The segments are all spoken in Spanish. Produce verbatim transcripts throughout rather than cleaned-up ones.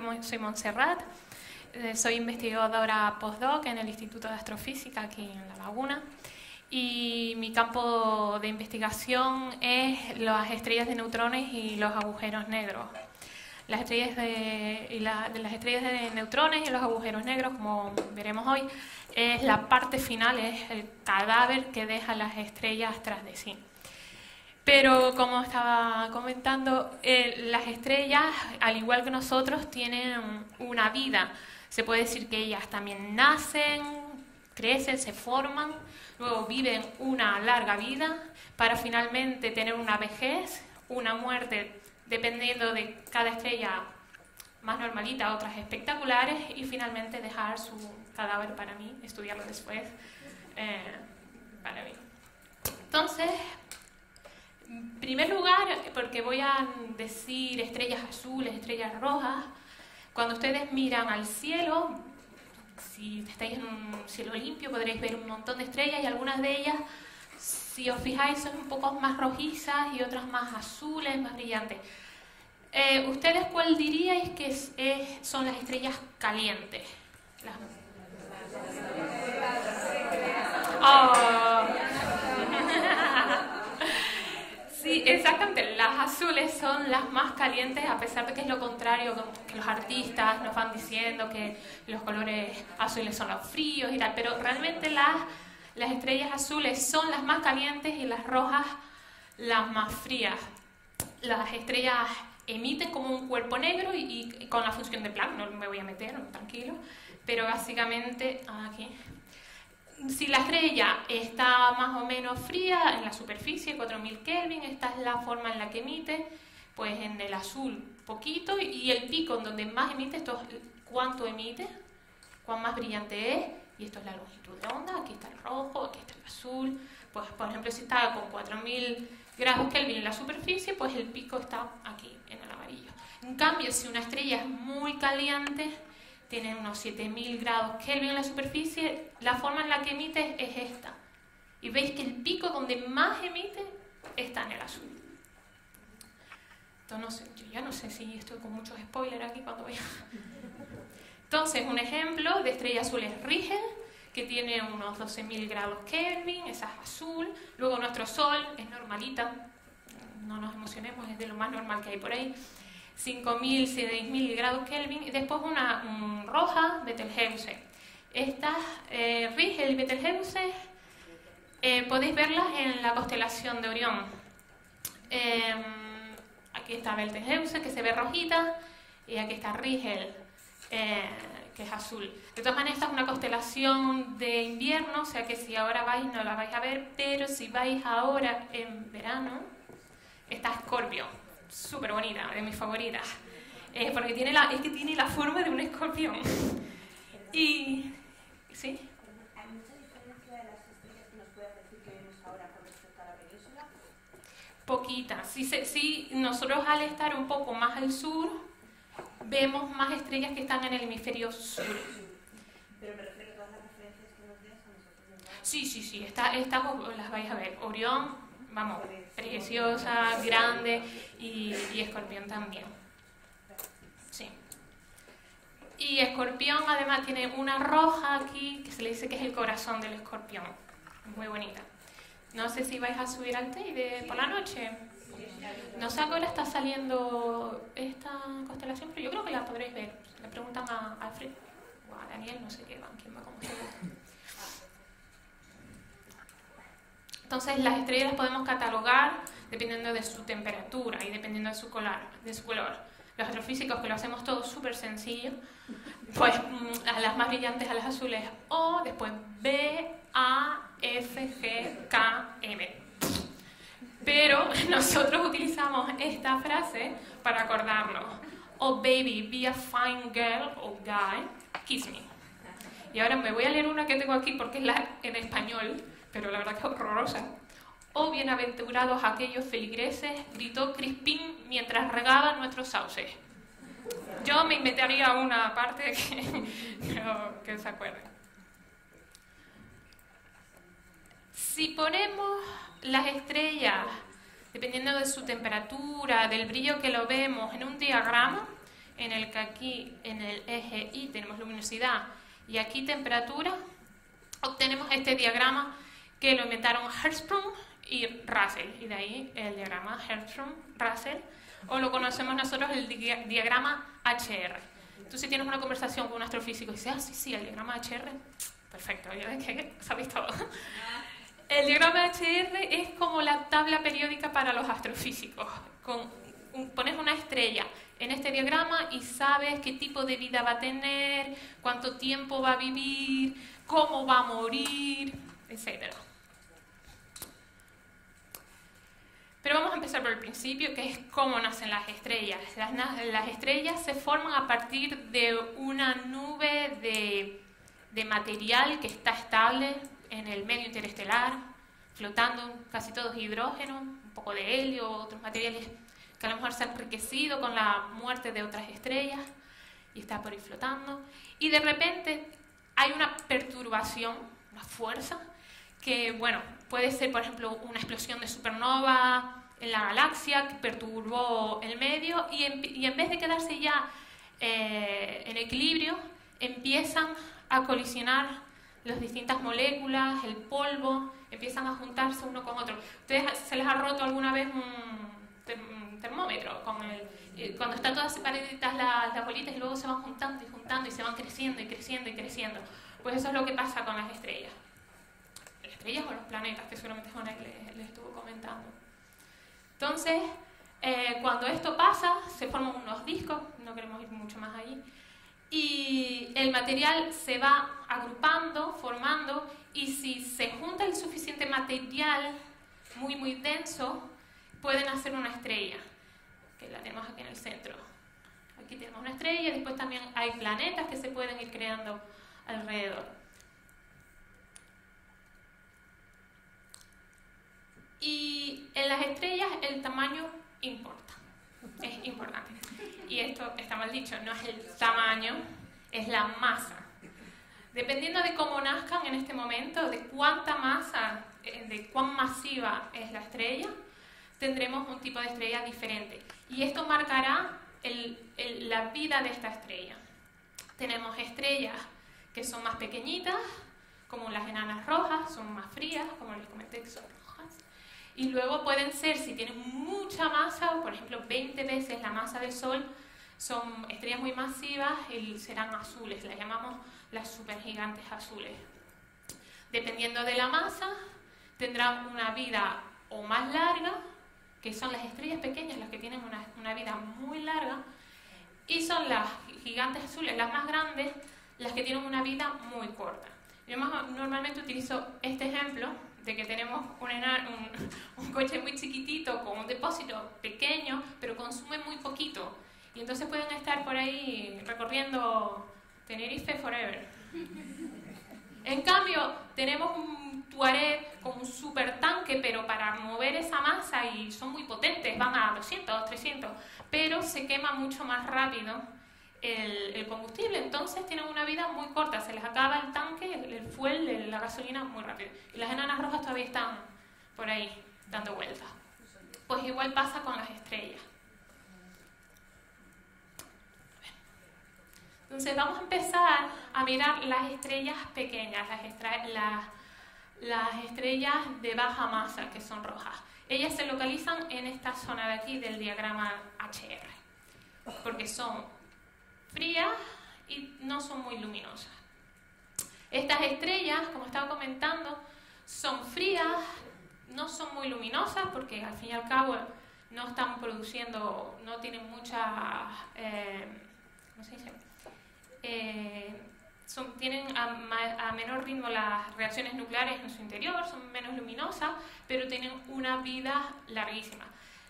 yo soy Montserrat, soy investigadora postdoc en el Instituto de Astrofísica aquí en La Laguna y mi campo de investigación es las estrellas de neutrones y los agujeros negros. Las estrellas de, y la, de las estrellas de neutrones y los agujeros negros, como veremos hoy, es la parte final, es el cadáver que deja las estrellas tras de sí. Pero como estaba comentando, eh, las estrellas, al igual que nosotros, tienen una vida. Se puede decir que ellas también nacen, crecen, se forman, luego viven una larga vida para finalmente tener una vejez, una muerte, dependiendo de cada estrella más normalita, otras espectaculares, y finalmente dejar su cadáver para mí, estudiarlo después eh, para mí. Entonces, en primer lugar, porque voy a decir estrellas azules, estrellas rojas, cuando ustedes miran al cielo, si estáis en un cielo limpio podréis ver un montón de estrellas y algunas de ellas, si os fijáis, son un poco más rojizas y otras más azules, más brillantes. Eh, ¿Ustedes cuál diríais que es, es, son las estrellas calientes? Las... Oh. Sí, exactamente. Las azules son las más calientes, a pesar de que es lo contrario que los artistas nos van diciendo, que los colores azules son los fríos y tal, pero realmente las... Las estrellas azules son las más calientes y las rojas las más frías. Las estrellas emiten como un cuerpo negro y, y con la función de Planck, no me voy a meter, tranquilo, pero básicamente aquí. Si la estrella está más o menos fría en la superficie, cuatro mil Kelvin, esta es la forma en la que emite, pues en el azul poquito y el pico en donde más emite, esto es cuánto emite, cuán más brillante es. Y esto es la longitud de onda, aquí está el rojo, aquí está el azul. Pues, por ejemplo, si está con cuatro mil grados Kelvin en la superficie, pues el pico está aquí, en el amarillo. En cambio, si una estrella es muy caliente, tiene unos siete mil grados Kelvin en la superficie, la forma en la que emite es esta. Y veis que el pico donde más emite está en el azul. Entonces, no sé, yo ya no sé si estoy con muchos spoilers aquí cuando voy a... Entonces, un ejemplo de estrella azul es Rigel, que tiene unos doce mil grados Kelvin, esa es azul. Luego nuestro Sol es normalita, no nos emocionemos, es de lo más normal que hay por ahí, cinco mil, seis mil grados Kelvin. Y después una um, roja, Betelgeuse. Estas eh, Rigel y Betelgeuse eh, podéis verlas en la constelación de Orión. Eh, aquí está Betelgeuse, que se ve rojita, y aquí está Rigel. Eh, que es azul. De todas maneras, esta es una constelación de invierno, o sea que si ahora vais no la vais a ver, pero si vais ahora en verano, está Escorpio, súper bonita, de mis favoritas, eh, porque tiene la, es que tiene la forma de un escorpión. Y... ¿sí? ¿Hay mucha diferencia de las estrellas que nos puedas decir que vemos ahora con respecto a la península? Poquita, sí, sí, nosotros al estar un poco más al sur, vemos más estrellas que están en el hemisferio sur. Pero me refiero a todas las referencias que nos dejan. Sí, sí, sí, estas esta, las vais a ver. Orión, vamos, preciosa, grande, y, y Escorpión también. Sí. Y Escorpión además tiene una roja aquí que se le dice que es el corazón del escorpión. Muy bonita. No sé si vais a subir al Teide por la noche. No sé ahora está saliendo esta constelación, pero yo creo que la podréis ver. Le preguntan a Alfredo o a Daniel, no sé qué van, quién va como se va. Entonces las estrellas las podemos catalogar dependiendo de su temperatura y dependiendo de su color. De su color. Los astrofísicos, que lo hacemos todo súper sencillo, pues a las más brillantes, a las azules O, después B, A, F, G, K, M. Pero nosotros utilizamos esta frase para acordarnos. Oh baby, be a fine girl o guy, kiss me. Y ahora me voy a leer una que tengo aquí porque es la en español, pero la verdad que es horrorosa. Oh bienaventurados aquellos feligreses, gritó Crispín mientras regaba nuestros sauces. Yo me inventaría una parte que, no, que se acuerde. Si ponemos las estrellas, dependiendo de su temperatura, del brillo que lo vemos, en un diagrama, en el que aquí en el eje Y tenemos luminosidad y aquí temperatura, obtenemos este diagrama que lo inventaron Hertzsprung y Russell, y de ahí el diagrama Hertzsprung-Russell, o lo conocemos nosotros el dia diagrama H R. Tú si tienes una conversación con un astrofísico y dices, ah, sí, sí, el diagrama H R, perfecto, ya ves que sabéis todo. El diagrama H R es como la tabla periódica para los astrofísicos. Con, un, pones una estrella en este diagrama y sabes qué tipo de vida va a tener, cuánto tiempo va a vivir, cómo va a morir, etcétera. Pero vamos a empezar por el principio, que es cómo nacen las estrellas. Las, las estrellas se forman a partir de una nube de, de material que está estable en el medio interestelar, flotando casi todos hidrógeno, un poco de helio, otros materiales que a lo mejor se han enriquecido con la muerte de otras estrellas y está por ahí flotando. Y de repente hay una perturbación, una fuerza, que bueno, puede ser por ejemplo una explosión de supernova en la galaxia que perturbó el medio y en, y en vez de quedarse ya eh, en equilibrio, empiezan a colisionar las distintas moléculas, el polvo, empiezan a juntarse uno con otro. ¿Ustedes se les ha roto alguna vez un termómetro? Con el, eh, cuando están todas separaditas las, las bolitas y luego se van juntando y juntando y se van creciendo y creciendo y creciendo. Pues eso es lo que pasa con las estrellas. Estrellas o los planetas, que seguramente Jonás les, les estuvo comentando. Entonces, eh, cuando esto pasa, se forman unos discos, no queremos ir mucho más allí, y el material se va agrupando, formando, y si se junta el suficiente material muy, muy denso, pueden hacer una estrella, que la tenemos aquí en el centro. Aquí tenemos una estrella, después también hay planetas que se pueden ir creando alrededor. Y en las estrellas el tamaño importa, es importante. Y esto está mal dicho, no es el tamaño, es la masa. Dependiendo de cómo nazcan en este momento, de cuánta masa, de cuán masiva es la estrella, tendremos un tipo de estrella diferente. Y esto marcará el, el, la vida de esta estrella. Tenemos estrellas que son más pequeñitas, como las enanas rojas, son más frías, como les comenté, que son rojas. Y luego pueden ser, si tienen mucha masa, por ejemplo veinte veces la masa del Sol, son estrellas muy masivas y serán azules, las llamamos las supergigantes azules. Dependiendo de la masa, tendrán una vida o más larga, que son las estrellas pequeñas las que tienen una, una vida muy larga, y son las gigantes azules, las más grandes, las que tienen una vida muy corta. Yo más, normalmente utilizo este ejemplo, de que tenemos un, un, un coche muy chiquitito con un depósito pequeño, pero consume muy poquito. Y entonces pueden estar por ahí recorriendo Tenerife forever. En cambio, tenemos un Tuareg con un super tanque, pero para mover esa masa, y son muy potentes, van a doscientos, trescientos, pero se quema mucho más rápido el, el combustible, entonces tienen una vida muy corta, se les acaba el tanque, el, el fuel, la gasolina muy rápido, y las enanas rojas todavía están por ahí dando vueltas. Pues igual pasa con las estrellas. Entonces vamos a empezar a mirar las estrellas pequeñas, las, estre las, las estrellas de baja masa que son rojas. Ellas se localizan en esta zona de aquí del diagrama H R, porque son frías y no son muy luminosas. Estas estrellas, como estaba comentando, son frías, no son muy luminosas porque al fin y al cabo no están produciendo, no tienen muchas, eh, ¿cómo se dice? Eh, son, tienen a, a menor ritmo las reacciones nucleares en su interior, son menos luminosas, pero tienen una vida larguísima.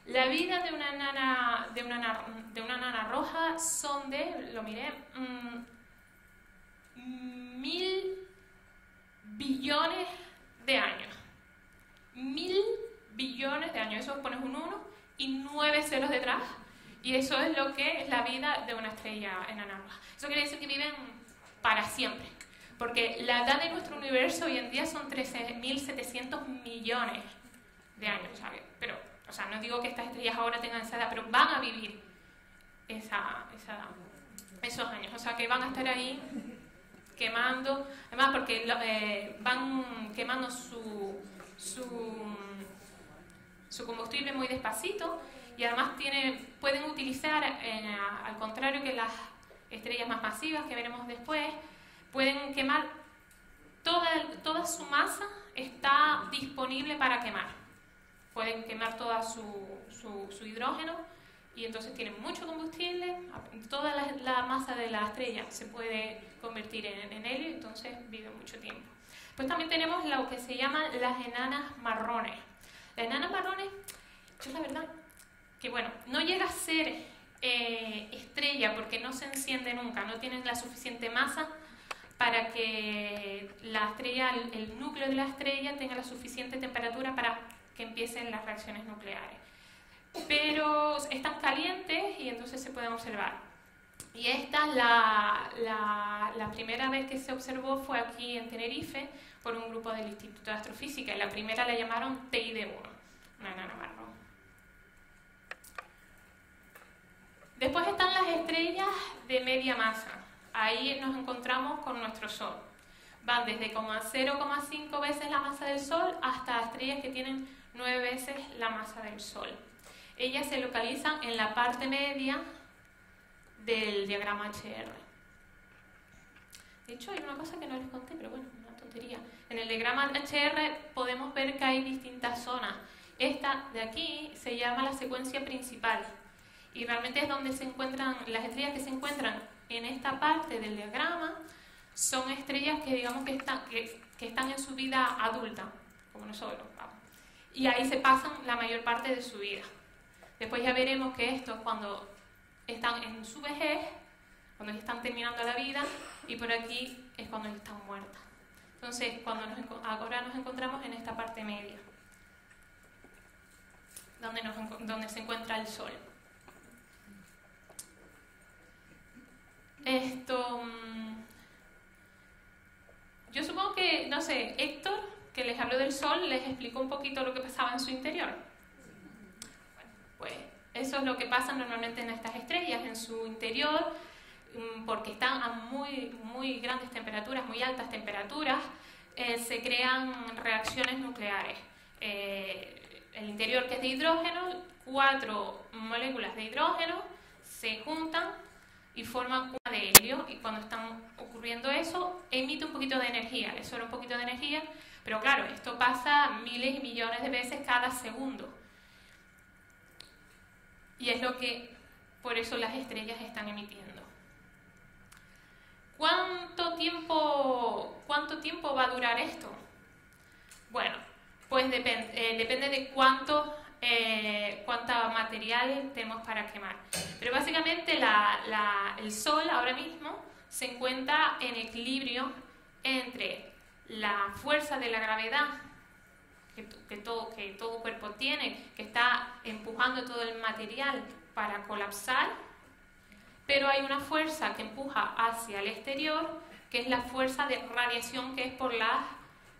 La vida de una nana, de una nana, de una nana roja son de, lo miré, mmm, mil billones de años. Mil billones de años. Eso pones un uno y nueve ceros detrás. Y eso es lo que es la vida de una estrella enana roja. Eso quiere decir que viven para siempre. Porque la edad de nuestro universo hoy en día son trece mil setecientos millones de años, ¿sabes? Pero, o sea, no digo que estas estrellas ahora tengan esa edad, pero van a vivir esa, esa, esos años. O sea, que van a estar ahí quemando, además porque eh, van quemando su, su, su combustible muy despacito, y además tienen, pueden utilizar, eh, al contrario que las estrellas más masivas que veremos después, pueden quemar, toda, toda su masa está disponible para quemar. Pueden quemar todo su, su, su hidrógeno y entonces tienen mucho combustible, toda la, la masa de la estrella se puede convertir en, en helio, entonces vive mucho tiempo. Pues también tenemos lo que se llaman las enanas marrones. Las enanas marrones, yo la verdad, que bueno, no llega a ser eh, estrella porque no se enciende nunca, no tienen la suficiente masa para que la estrella, el núcleo de la estrella tenga la suficiente temperatura para que empiecen las reacciones nucleares. Pero están calientes y entonces se pueden observar. Y esta, la, la, la primera vez que se observó fue aquí en Tenerife por un grupo del Instituto de Astrofísica. Y la primera la llamaron Teide uno, una enana marrón. Después están las estrellas de media masa. Ahí nos encontramos con nuestro Sol. Van desde cero coma cinco veces la masa del Sol hasta estrellas que tienen nueve veces la masa del Sol. Ellas se localizan en la parte media del diagrama H R. De hecho, hay una cosa que no les conté, pero bueno, una tontería. En el diagrama H R podemos ver que hay distintas zonas. Esta de aquí se llama la secuencia principal. Y realmente es donde se encuentran las estrellas que se encuentran en esta parte del diagrama. Son estrellas que digamos que están, que, que están en su vida adulta, como nosotros, vamos. Y ahí se pasan la mayor parte de su vida. Después ya veremos que estos, cuando están en su vejez, cuando ya están terminando la vida, y por aquí es cuando están muertas. Entonces, cuando nos, ahora nos encontramos en esta parte media, donde, nos, donde se encuentra el Sol. Esto, yo supongo que, no sé, Héctor, que les habló del Sol, les explicó un poquito lo que pasaba en su interior. Bueno, pues eso es lo que pasa normalmente en estas estrellas, en su interior, porque están a muy, muy grandes temperaturas, muy altas temperaturas, eh, se crean reacciones nucleares. Eh, el interior, que es de hidrógeno, cuatro moléculas de hidrógeno se juntan y forman una de helio, y cuando están ocurriendo eso, emite un poquito de energía, le sobra un poquito de energía, pero claro, esto pasa miles y millones de veces cada segundo. Y es lo que, por eso las estrellas están emitiendo. ¿Cuánto tiempo, cuánto tiempo va a durar esto? Bueno, pues depend- eh, depende de cuánto Eh, cuánto material tenemos para quemar. Pero básicamente la, la, el Sol ahora mismo se encuentra en equilibrio entre la fuerza de la gravedad que, que, todo, que todo cuerpo tiene, que está empujando todo el material para colapsar, pero hay una fuerza que empuja hacia el exterior, que es la fuerza de radiación que es por las,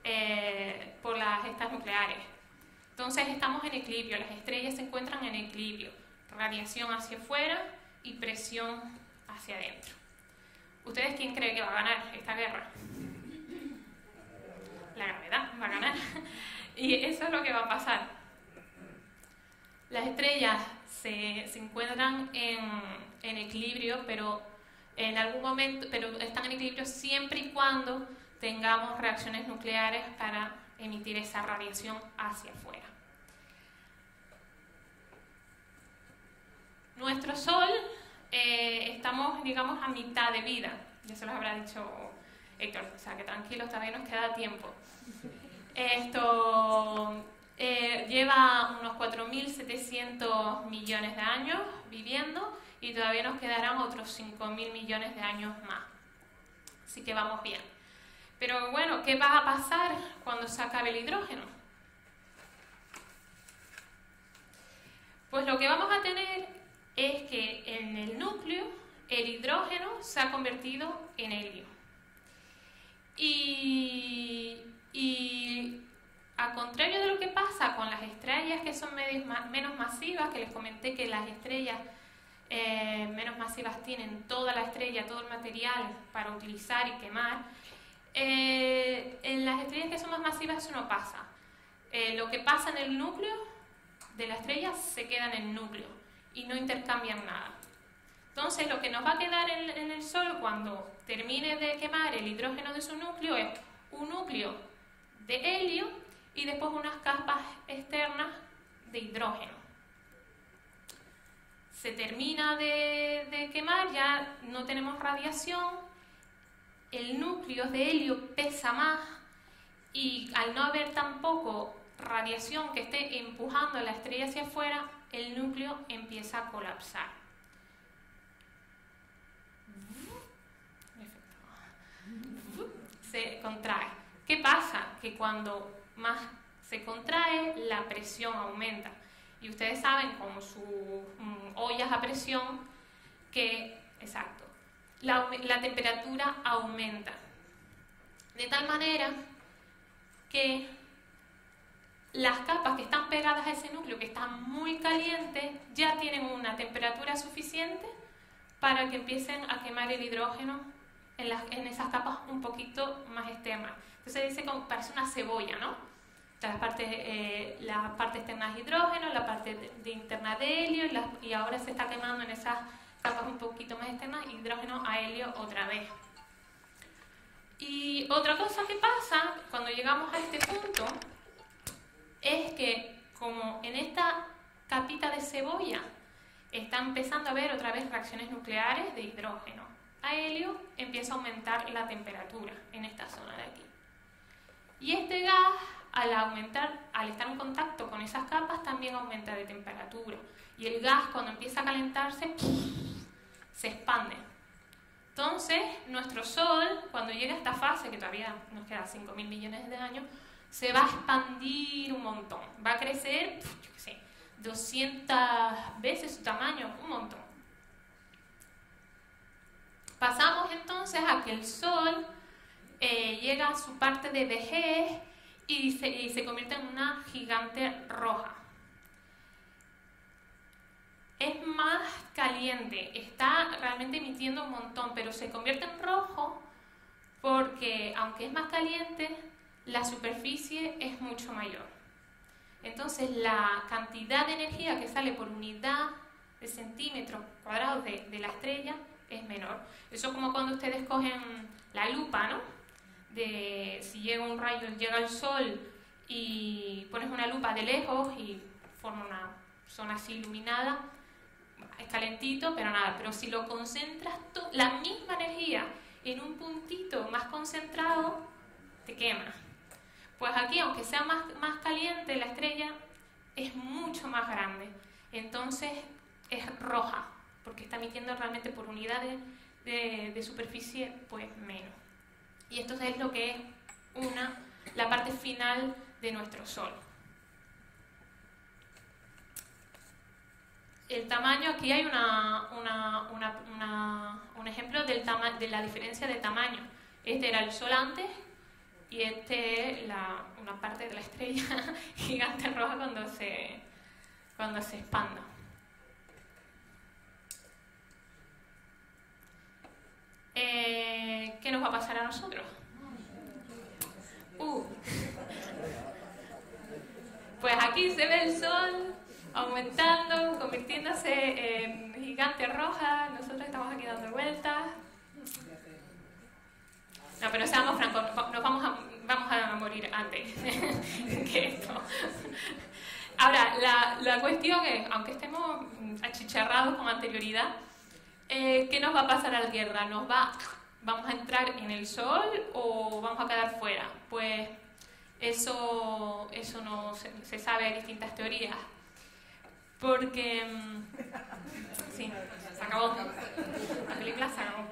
eh, por las estas nucleares. Entonces estamos en equilibrio, las estrellas se encuentran en equilibrio, radiación hacia afuera y presión hacia adentro. ¿Ustedes quién cree que va a ganar esta guerra? La gravedad va a ganar. Y eso es lo que va a pasar. Las estrellas se, se encuentran en, en equilibrio, pero en algún momento, pero están en equilibrio siempre y cuando tengamos reacciones nucleares para emitir esa radiación hacia afuera. Nuestro Sol, eh, estamos, digamos, a mitad de vida. Ya se los habrá dicho Héctor, o sea, que tranquilos, todavía nos queda tiempo. Esto eh, lleva unos cuatro mil setecientos millones de años viviendo y todavía nos quedarán otros cinco mil millones de años más. Así que vamos bien. Pero bueno, ¿qué va a pasar cuando se acabe el hidrógeno? Pues lo que vamos a tener es que en el núcleo el hidrógeno se ha convertido en helio. Y, y a contrario de lo que pasa con las estrellas que son menos masivas, que les comenté que las estrellas eh, menos masivas tienen toda la estrella, todo el material para utilizar y quemar. Eh, en las estrellas que son más masivas eso no pasa. Eh, lo que pasa en el núcleo de la estrella se queda en el núcleo y no intercambian nada. Entonces lo que nos va a quedar en, en el Sol cuando termine de quemar el hidrógeno de su núcleo es un núcleo de helio y después unas capas externas de hidrógeno. Se termina de, de quemar, ya no tenemos radiación, el núcleo de helio pesa más y al no haber tampoco radiación que esté empujando a la estrella hacia afuera, el núcleo empieza a colapsar. Se contrae. ¿Qué pasa? Que cuando más se contrae, la presión aumenta. Y ustedes saben con sus mm, ollas a presión que, exacto, la, la temperatura aumenta. De tal manera que las capas que están pegadas a ese núcleo, que están muy calientes, ya tienen una temperatura suficiente para que empiecen a quemar el hidrógeno en, las, en esas capas un poquito más externas. Entonces dice como parece una cebolla, ¿no? Las partes, eh, la parte externa es hidrógeno, la parte de, de interna de helio y, la, y ahora se está quemando en esas capas un poquito más externas hidrógeno a helio otra vez. Y otra cosa que pasa cuando llegamos a este punto es que como en esta capita de cebolla está empezando a haber otra vez reacciones nucleares de hidrógeno a helio, empieza a aumentar la temperatura en esta zona de aquí. Y este gas, al aumentar, al estar en contacto con esas capas, también aumenta de temperatura. Y el gas, cuando empieza a calentarse, se expande. Entonces, nuestro Sol, cuando llega a esta fase, que todavía nos quedan cinco mil millones de años, se va a expandir un montón. Va a crecer, yo qué sé, doscientas veces su tamaño, un montón. Pasamos entonces a que el Sol eh, llega a su parte de vejez y se, y se convierte en una gigante roja. Es más caliente, está realmente emitiendo un montón, pero se convierte en rojo porque, aunque es más caliente, la superficie es mucho mayor. Entonces, la cantidad de energía que sale por unidad de centímetros cuadrados de, de la estrella es menor. Eso es como cuando ustedes cogen la lupa, ¿no? De, si llega un rayo, llega el Sol y pones una lupa de lejos y forma una zona así iluminada, es calentito, pero nada. Pero si lo concentras la misma energía en un puntito más concentrado, te quema. Pues aquí, aunque sea más, más caliente, la estrella es mucho más grande. Entonces es roja, porque está emitiendo realmente por unidades de, de, de superficie, pues menos. Y esto es lo que es una, la parte final de nuestro Sol. El tamaño, aquí hay una, una, una, una, un ejemplo del tama de la diferencia de tamaño. Este era el Sol antes y este es una parte de la estrella gigante roja cuando se, cuando se expanda. Eh, ¿Qué nos va a pasar a nosotros? Uh. Pues aquí se ve el Sol aumentando, convirtiéndose en gigante roja. Nosotros estamos aquí dando vueltas. No, pero seamos francos, nos vamos a, vamos a morir antes que esto. Ahora, la, la cuestión es, aunque estemos achicharrados con anterioridad, Eh, ¿qué nos va a pasar a la Tierra? ¿Nos va, ¿Vamos a entrar en el Sol o vamos a quedar fuera? Pues eso, eso no se, se sabe, hay distintas teorías. Porque... Sí, se acabó. La película se acabó.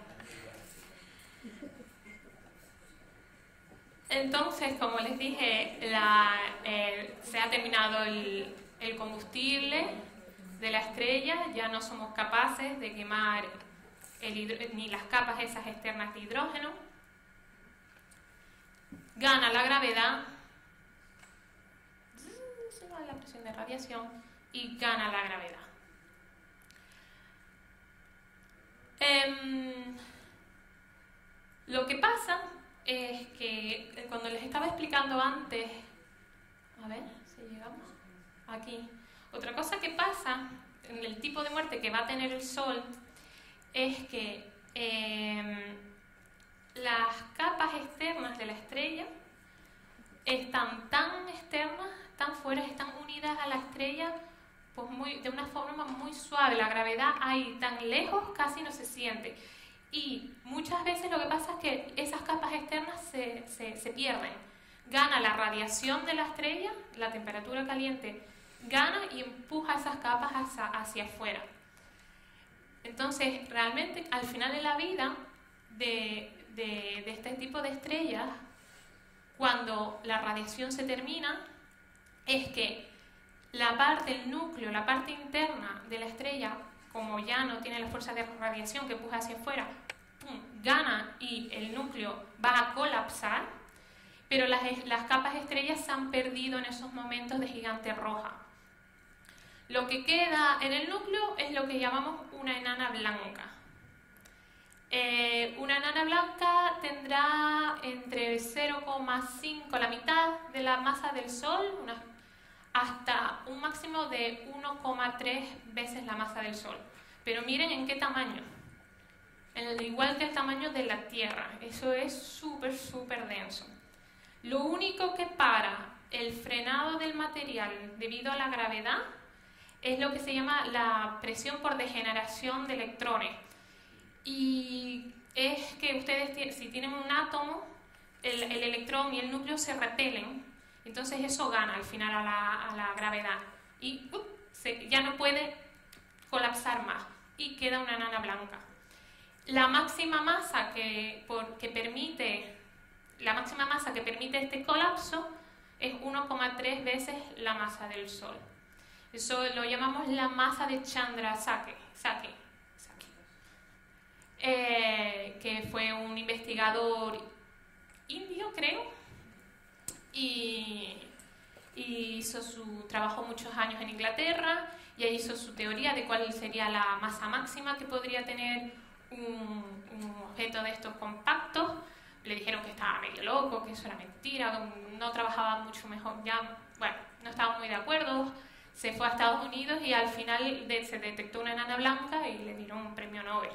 Entonces, como les dije, la, eh, se ha terminado el, el combustible de la estrella, ya no somos capaces de quemar el hidro, ni las capas esas externas de hidrógeno. Gana la gravedad, se va la presión de radiación y gana la gravedad. Eh, lo que pasa es que cuando les estaba explicando antes, a ver si llegamos aquí, otra cosa que pasa en el tipo de muerte que va a tener el Sol es que eh, las capas externas de la estrella están tan externas, tan fuera, están unidas a la estrella pues muy, de una forma muy suave. La gravedad ahí tan lejos casi no se siente. Y muchas veces lo que pasa es que esas capas externas se, se, se pierden. Gana la radiación de la estrella, la temperatura caliente gana y empuja esas capas hacia, hacia afuera. Entonces, realmente al final de la vida de, de, de este tipo de estrellas, cuando la radiación se termina, es que la parte, el núcleo, la parte interna de la estrella, como ya no tiene la fuerza de radiación que empuja hacia afuera, ¡pum!, gana y el núcleo va a colapsar, pero las, las capas estrellas se han perdido en esos momentos de gigante roja. Lo que queda en el núcleo es lo que llamamos una enana blanca. Eh, una enana blanca tendrá entre cero coma cinco, la mitad de la masa del Sol, una, hasta un máximo de uno coma tres veces la masa del Sol. Pero miren en qué tamaño. El, igual que el tamaño de la Tierra. Eso es súper, súper denso. Lo único que para el frenado del material debido a la gravedad es lo que se llama la presión por degeneración de electrones. Y es que ustedes, si tienen un átomo, el, el electrón y el núcleo se repelen, entonces eso gana al final a la, a la gravedad. Y uh, se, ya no puede colapsar más y queda una enana blanca. La máxima masa que, por, que, permite, la máxima masa que permite este colapso es uno coma tres veces la masa del Sol. Eso lo llamamos la masa de Chandrasekhar. Eh, que fue un investigador indio, creo, y, y hizo su trabajo muchos años en Inglaterra, y ahí hizo su teoría de cuál sería la masa máxima que podría tener un, un objeto de estos compactos. Le dijeron que estaba medio loco, que eso era mentira, que no trabajaba mucho mejor, ya, bueno, no estaba muy de acuerdo. Se fue a Estados Unidos y al final de, se detectó una enana blanca y le dieron un premio Nobel.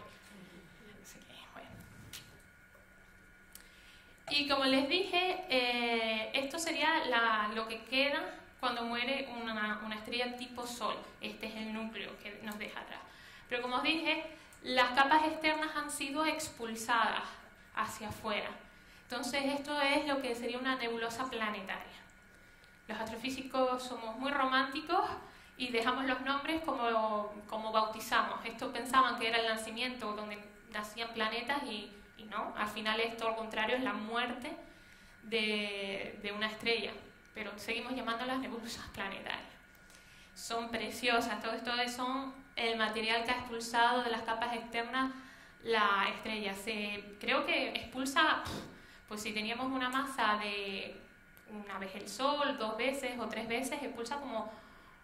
Y como les dije, eh, esto sería la, lo que queda cuando muere una, una estrella tipo Sol. Este es el núcleo que nos deja atrás. Pero como os dije, las capas externas han sido expulsadas hacia afuera. Entonces esto es lo que sería una nebulosa planetaria. Los astrofísicos somos muy románticos y dejamos los nombres como, como bautizamos. Esto pensaban que era el nacimiento donde nacían planetas y... ¿no? Al final esto, al contrario, es la muerte de, de una estrella, pero seguimos llamándolas nebulosas planetarias. Son preciosas, todo esto son el material que ha expulsado de las capas externas la estrella. Se, creo que expulsa, pues si teníamos una masa de una vez el Sol, dos veces o tres veces, expulsa como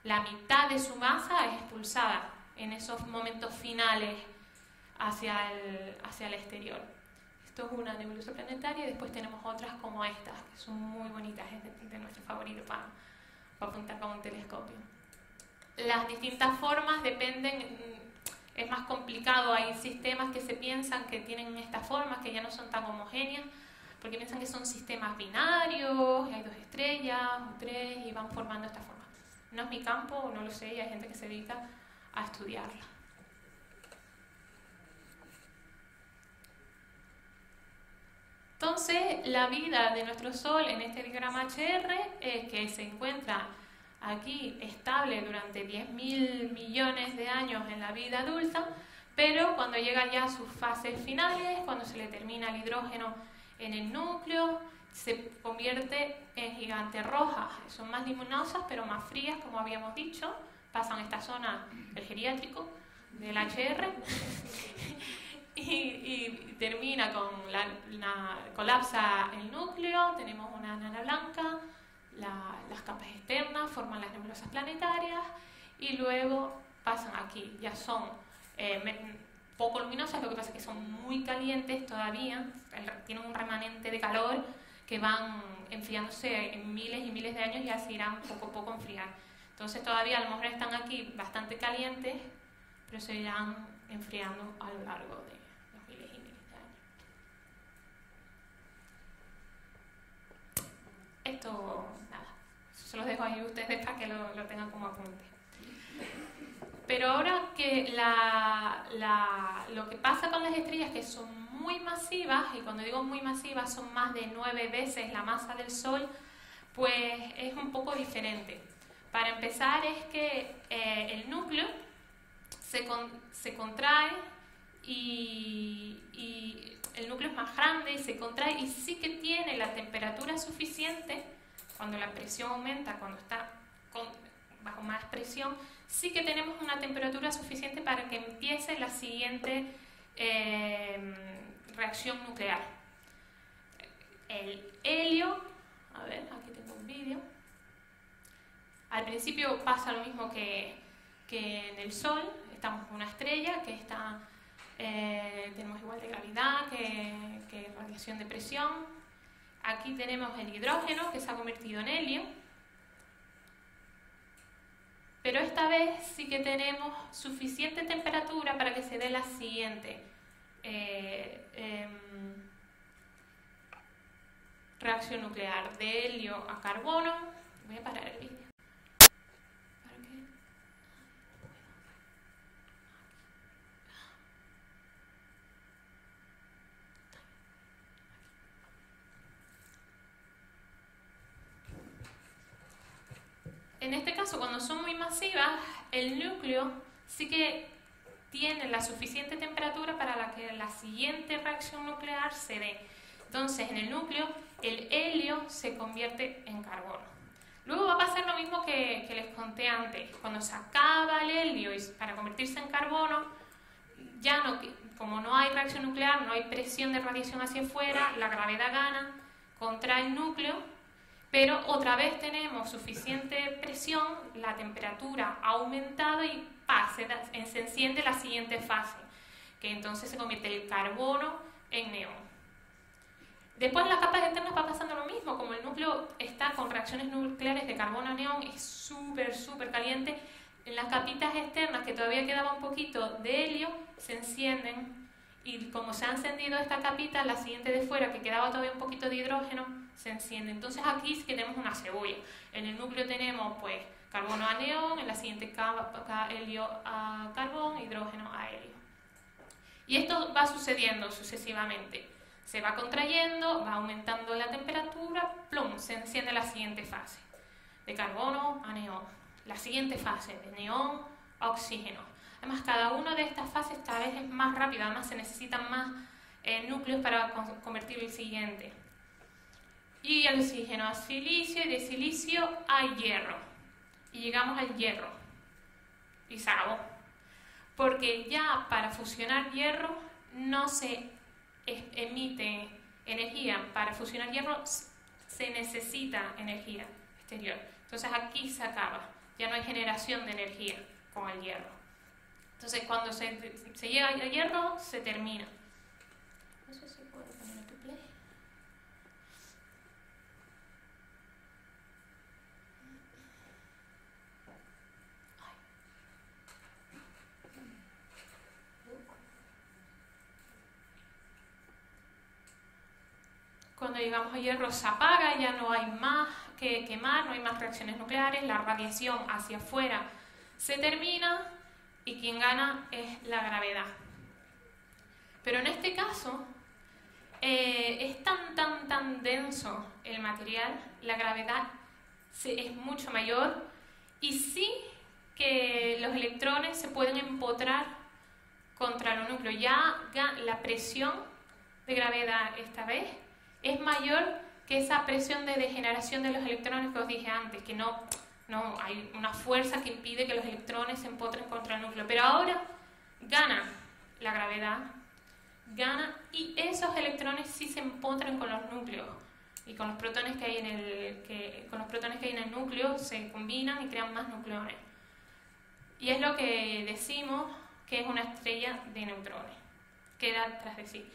la mitad de su masa es expulsada en esos momentos finales hacia el, hacia el exterior. Esto es una nebulosa planetaria y después tenemos otras como estas, que son muy bonitas, es de, de nuestro favorito para pa apuntar con un telescopio. Las distintas formas dependen, es más complicado, hay sistemas que se piensan que tienen estas formas, que ya no son tan homogéneas, porque piensan que son sistemas binarios, y hay dos estrellas, o tres, y van formando esta forma. No es mi campo, no lo sé, y hay gente que se dedica a estudiarla. Entonces, la vida de nuestro Sol en este diagrama H R es que se encuentra aquí estable durante diez mil millones de años en la vida adulta, pero cuando llega ya a sus fases finales, cuando se le termina el hidrógeno en el núcleo, se convierte en gigante roja. Son más limonosas, pero más frías, como habíamos dicho. Pasan esta zona, el geriátrico del H R. Y, y termina con la, la colapsa el núcleo, tenemos una enana blanca, la, las capas externas forman las nebulosas planetarias y luego pasan aquí, ya son eh, poco luminosas, lo que pasa es que son muy calientes todavía, tienen un remanente de calor que van enfriándose en miles y miles de años y así irán poco a poco a enfriar. Entonces todavía a lo mejor están aquí bastante calientes, pero se irán enfriando a lo largo de los miles y miles de años. Esto, nada, se los dejo ahí a ustedes para que lo, lo tengan como apunte. Pero ahora que la, la, lo que pasa con las estrellas que son muy masivas, y cuando digo muy masivas son más de nueve veces la masa del Sol, pues es un poco diferente. Para empezar es que eh, el núcleo se, con, se contrae y, y el núcleo es más grande y se contrae y sí que tiene la temperatura suficiente, cuando la presión aumenta, cuando está con, bajo más presión, sí que tenemos una temperatura suficiente para que empiece la siguiente eh, reacción nuclear. El helio, a ver, aquí tengo un vídeo. Al principio pasa lo mismo que, que en el Sol, estamos en una estrella que está, eh, tenemos igual de gravedad que, que radiación de presión. Aquí tenemos el hidrógeno que se ha convertido en helio, pero esta vez sí que tenemos suficiente temperatura para que se dé la siguiente eh, eh, reacción nuclear de helio a carbono. Voy a parar el vídeo. En este caso, cuando son muy masivas, el núcleo sí que tiene la suficiente temperatura para la que la siguiente reacción nuclear se dé. Entonces, en el núcleo, el helio se convierte en carbono. Luego va a pasar lo mismo que, que les conté antes. Cuando se acaba el helio y para convertirse en carbono, ya no, como no hay reacción nuclear, no hay presión de radiación hacia afuera, la gravedad gana, contrae el núcleo. Pero otra vez tenemos suficiente presión, la temperatura ha aumentado y ¡pah! Se, da, se enciende la siguiente fase, que entonces se convierte el carbono en neón. Después en las capas externas va pasando lo mismo, como el núcleo está con reacciones nucleares de carbono a neón, es súper, súper caliente, en las capitas externas que todavía quedaba un poquito de helio, se encienden y como se ha encendido esta capita, la siguiente de fuera que quedaba todavía un poquito de hidrógeno, se enciende. Entonces aquí sí que tenemos una cebolla. En el núcleo tenemos pues carbono a neón, en la siguiente capa helio a carbón, hidrógeno a helio. Y esto va sucediendo sucesivamente. Se va contrayendo, va aumentando la temperatura, plum, se enciende la siguiente fase. De carbono a neón. La siguiente fase, de neón a oxígeno. Además, cada una de estas fases esta vez es más rápida, además se necesitan más eh, núcleos para convertir el siguiente. Y el oxígeno a silicio y de silicio a hierro. Y llegamos al hierro. Y se acabó. Porque ya para fusionar hierro no se emite energía. Para fusionar hierro se necesita energía exterior. Entonces aquí se acaba. Ya no hay generación de energía con el hierro. Entonces cuando se, se llega al hierro se termina. No sé si puedo poner aquí play. Cuando llegamos a hierro se apaga, ya no hay más que quemar, no hay más reacciones nucleares, la radiación hacia afuera se termina y quien gana es la gravedad. Pero en este caso eh, es tan, tan, tan denso el material, la gravedad se, es mucho mayor y sí que los electrones se pueden empotrar contra el núcleo. Ya la presión de gravedad esta vez es mayor que esa presión de degeneración de los electrones que os dije antes, que no, no hay una fuerza que impide que los electrones se empotren contra el núcleo. Pero ahora gana la gravedad, gana y esos electrones sí se empotran con los núcleos y con los protones que hay en el, que, con los protones que hay en el núcleo se combinan y crean más nucleones. Y es lo que decimos que es una estrella de neutrones, que da tras de sí.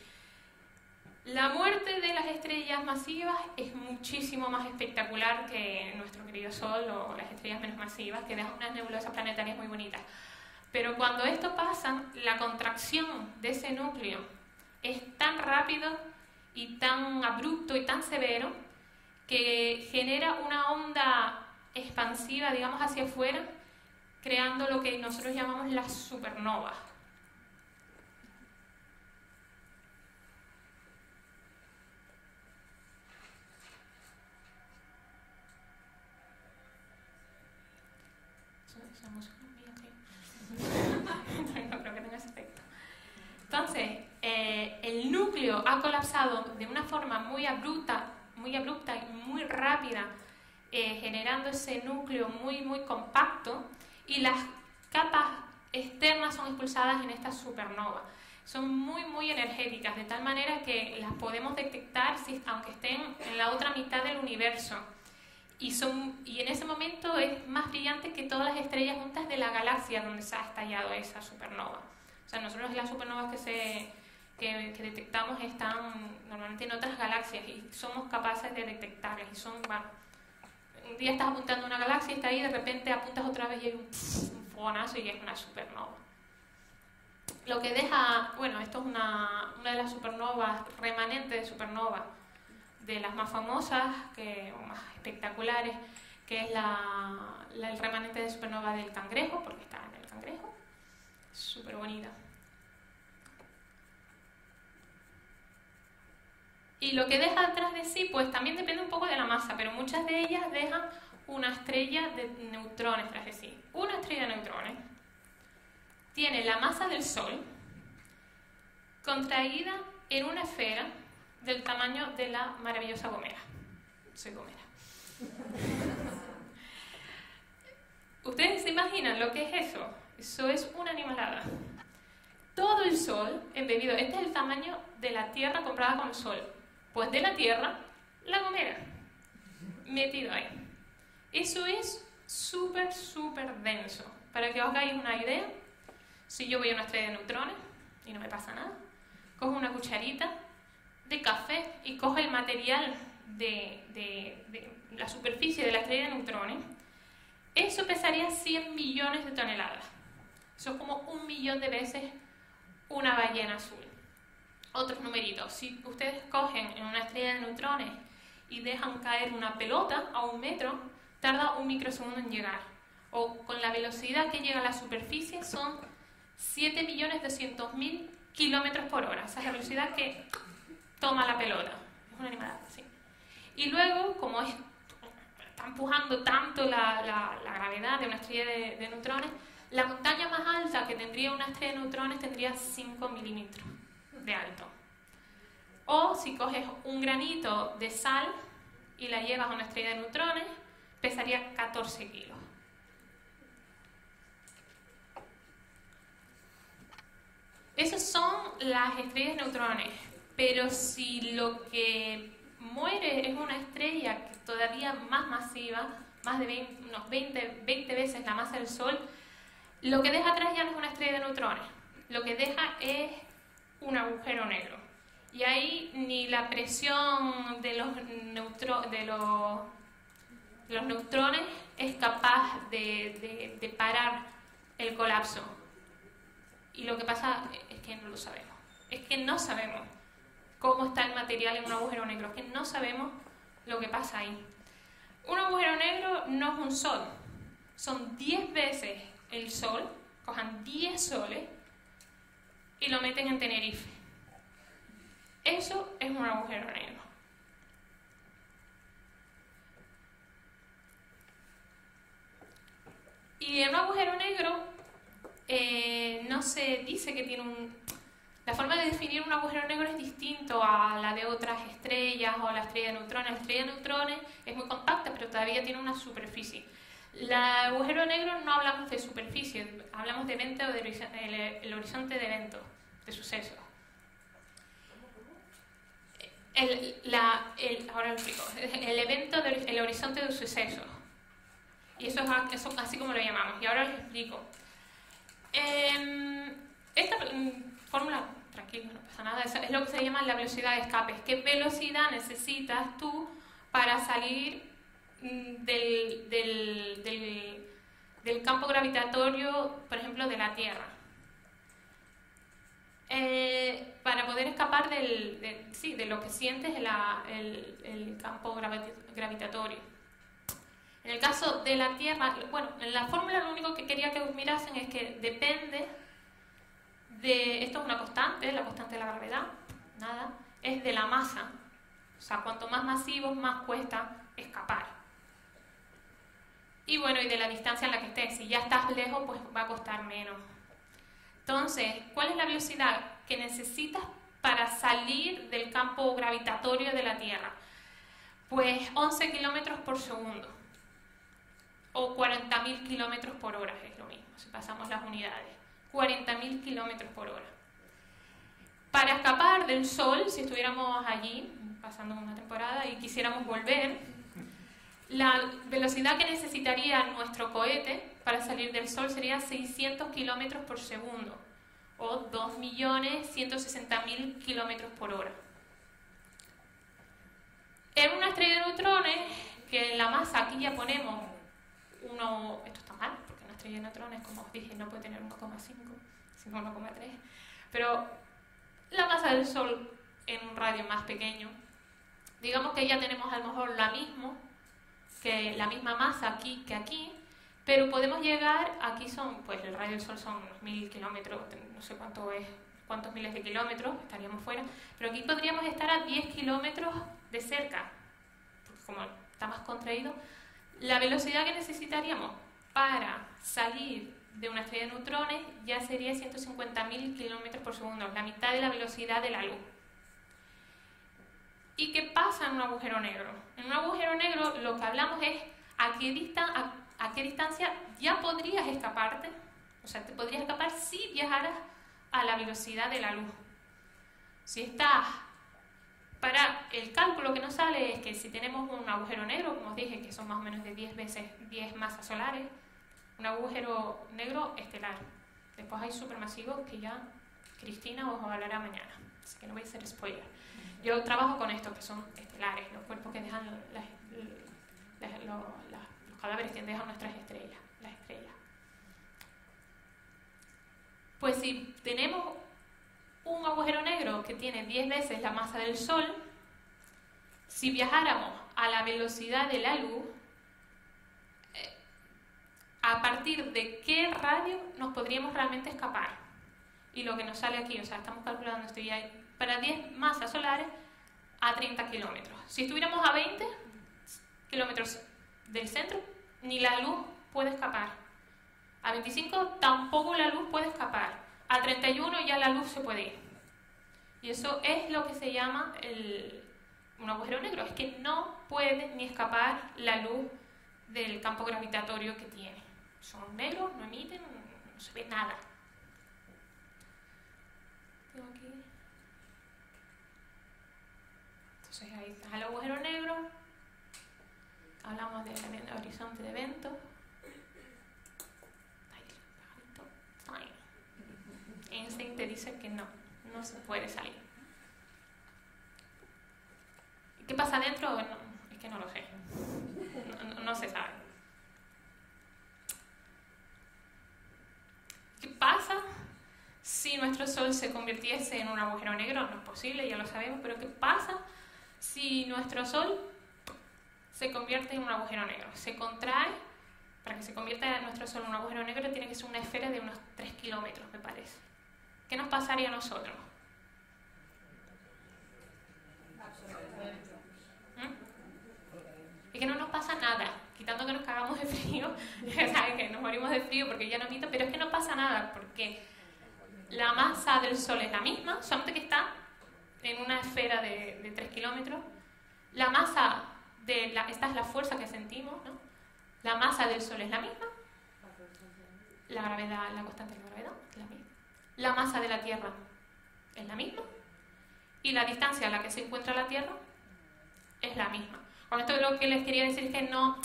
La muerte de las estrellas masivas es muchísimo más espectacular que nuestro querido Sol o las estrellas menos masivas, que dejan unas nebulosas planetarias muy bonitas. Pero cuando esto pasa, la contracción de ese núcleo es tan rápido y tan abrupto y tan severo que genera una onda expansiva, digamos, hacia afuera, creando lo que nosotros llamamos las supernovas. No creo que tenga ese efecto. Entonces, eh, el núcleo ha colapsado de una forma muy abrupta, muy abrupta y muy rápida, eh, generando ese núcleo muy, muy compacto, y las capas externas son expulsadas en esta supernova. Son muy, muy energéticas, de tal manera que las podemos detectar si, aunque estén en la otra mitad del universo. Y, son, y en ese momento es más brillante que todas las estrellas juntas de la galaxia donde se ha estallado esa supernova. O sea, nosotros las supernovas que, se, que, que detectamos están normalmente en otras galaxias y somos capaces de detectarlas. Y son, bueno, un día estás apuntando a una galaxia y está ahí, y de repente apuntas otra vez y hay un, un fogonazo y es una supernova. Lo que deja, bueno, esto es una, una de las supernovas, remanente de supernova, de las más famosas que, o más espectaculares, que es la, la, el remanente de supernova del Cangrejo, porque está en el Cangrejo, súper bonita. Y lo que deja detrás de sí, pues también depende un poco de la masa, pero muchas de ellas dejan una estrella de neutrones tras de sí. Una estrella de neutrones tiene la masa del Sol contraída en una esfera del tamaño de la maravillosa Gomera. Soy Gomera. ¿Ustedes se imaginan lo que es eso? Eso es una animalada. Todo el Sol embebido. Este es el tamaño de la Tierra comparada con el Sol. Pues de la Tierra, la Gomera. Metido ahí. Eso es súper, súper denso. Para que os hagáis una idea, si yo voy a una estrella de neutrones y no me pasa nada, cojo una cucharita de café y coge el material de, de, de la superficie de la estrella de neutrones, eso pesaría cien millones de toneladas. Eso es como un millón de veces una ballena azul. Otros numeritos, si ustedes cogen en una estrella de neutrones y dejan caer una pelota a un metro, tarda un microsegundo en llegar. O con la velocidad que llega a la superficie son siete millones doscientos mil kilómetros por hora. Esa es la velocidad que toma la pelota, es un animal así. Y luego, como es, está empujando tanto la, la, la gravedad de una estrella de, de neutrones, la montaña más alta que tendría una estrella de neutrones tendría cinco milímetros de alto. O si coges un granito de sal y la llevas a una estrella de neutrones, pesaría catorce kilos. Esas son las estrellas de neutrones. Pero si lo que muere es una estrella todavía más masiva, más de veinte, unos veinte, veinte veces la masa del Sol, lo que deja atrás ya no es una estrella de neutrones, lo que deja es un agujero negro. Y ahí ni la presión de los, neutro, de los, de los neutrones es capaz de, de, de parar el colapso. Y lo que pasa es que no lo sabemos, es que no sabemos cómo está el material en un agujero negro, es que no sabemos lo que pasa ahí. Un agujero negro no es un sol, son diez veces el sol, cojan diez soles y lo meten en Tenerife. Eso es un agujero negro. Y en un agujero negro eh, no se dice que tiene un... La forma de definir un agujero negro es distinto a la de otras estrellas o la estrella de neutrones. La estrella de neutrones es muy compacta, pero todavía tiene una superficie. El agujero negro no hablamos de superficie, hablamos de evento o del horizonte de eventos, de sucesos. El, la, el, ahora lo explico. El evento del de, horizonte de sucesos. Y eso es, eso, así como lo llamamos. Y ahora les explico. Eh, fórmula, tranquilo, no pasa nada, es lo que se llama la velocidad de escape. ¿Qué velocidad necesitas tú para salir del, del, del, del campo gravitatorio, por ejemplo, de la Tierra? Eh, para poder escapar del, de, sí, de lo que sientes la, el, el campo gravitatorio. En el caso de la Tierra, bueno, en la fórmula lo único que quería que os mirasen es que depende de, esto es una constante, la constante de la gravedad, nada, es de la masa. O sea, cuanto más masivos, más cuesta escapar. Y bueno, y de la distancia en la que estés, si ya estás lejos, pues va a costar menos. Entonces, ¿cuál es la velocidad que necesitas para salir del campo gravitatorio de la Tierra? Pues once kilómetros por segundo o cuarenta mil kilómetros por hora, es lo mismo, si pasamos las unidades, cuarenta mil kilómetros por hora. Para escapar del Sol, si estuviéramos allí, pasando una temporada, y quisiéramos volver, la velocidad que necesitaría nuestro cohete para salir del Sol sería seiscientos kilómetros por segundo o dos millones ciento sesenta mil kilómetros por hora. En una estrella de neutrones, que en la masa aquí ya ponemos uno, esto está mal, porque una estrella de neutrones, como os dije, no puede tener uno coma cinco, sino uno coma tres, pero la masa del Sol en un radio más pequeño, digamos que ya tenemos a lo mejor la misma, que la misma masa aquí que aquí, pero podemos llegar, aquí son, pues el radio del Sol son unos mil kilómetros, no sé cuánto es, cuántos miles de kilómetros, estaríamos fuera, pero aquí podríamos estar a diez kilómetros de cerca, porque como está más contraído, la velocidad que necesitaríamos para salir de una estrella de neutrones ya sería ciento cincuenta mil kilómetros por segundo, la mitad de la velocidad de la luz. ¿Y qué pasa en un agujero negro? En un agujero negro lo que hablamos es a qué distancia, a ¿A qué distancia ya podrías escaparte? O sea, te podrías escapar si viajaras a la velocidad de la luz. Si estás... Para el cálculo que nos sale es que si tenemos un agujero negro, como os dije, que son más o menos de diez veces diez masas solares, un agujero negro estelar. Después hay supermasivos que ya Cristina os hablará mañana. Así que no voy a hacer spoiler. Yo trabajo con estos que son estelares, los cuerpos que dejan las... las, los, las cadáveres que dejan nuestras estrellas, las estrellas. Pues si tenemos un agujero negro que tiene diez veces la masa del Sol, si viajáramos a la velocidad de la luz, eh, ¿a partir de qué radio nos podríamos realmente escapar? Y lo que nos sale aquí, o sea, estamos calculando esto ya para diez masas solares a treinta kilómetros. Si estuviéramos a veinte kilómetros del centro, ni la luz puede escapar. A veinticinco tampoco la luz puede escapar. A treinta y uno ya la luz se puede ir. Y eso es lo que se llama el, un agujero negro. Es que no puede ni escapar la luz del campo gravitatorio que tiene. Son negros, no emiten, no se ve nada. Tengo aquí. Entonces ahí está el agujero negro. Hablamos de horizonte de eventos. Einstein te dice que no, no se puede salir. ¿Qué pasa dentro? No, es que no lo sé. No, no, no se sabe. ¿Qué pasa si nuestro Sol se convirtiese en un agujero negro? No es posible, ya lo sabemos, pero ¿qué pasa si nuestro Sol se convierte en un agujero negro? Se contrae, para que se convierta nuestro Sol en un agujero negro tiene que ser una esfera de unos tres kilómetros, me parece. ¿Qué nos pasaría a nosotros? ¿Mm? Es que no nos pasa nada, quitando que nos cagamos de frío, ¿sabes? Que nos morimos de frío porque ya no mito, pero es que no pasa nada, porque la masa del Sol es la misma, solamente que está en una esfera de, de tres kilómetros, la masa... De la, esta es la fuerza que sentimos, ¿no? La masa del Sol es la misma, la gravedad, la constante de la gravedad es la misma, la masa de la Tierra es la misma y la distancia a la que se encuentra la Tierra es la misma. Con esto lo que les quería decir es que no,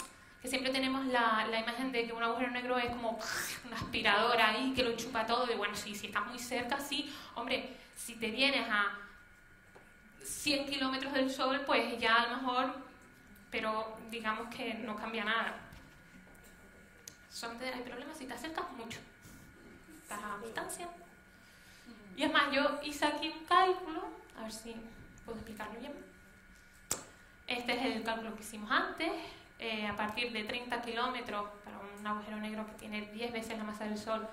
que siempre tenemos la, la imagen de que un agujero negro es como una aspiradora ahí que lo chupa todo, y bueno, si, si estás muy cerca, sí, hombre, si te vienes a cien kilómetros del Sol, pues ya a lo mejor, pero digamos que no cambia nada. Solamente hay problemas si te acercas mucho, estás a distancia. Y es más, yo hice aquí un cálculo, a ver si puedo explicarlo bien. Este es el cálculo que hicimos antes. Eh, a partir de treinta kilómetros, para un agujero negro que tiene diez veces la masa del Sol,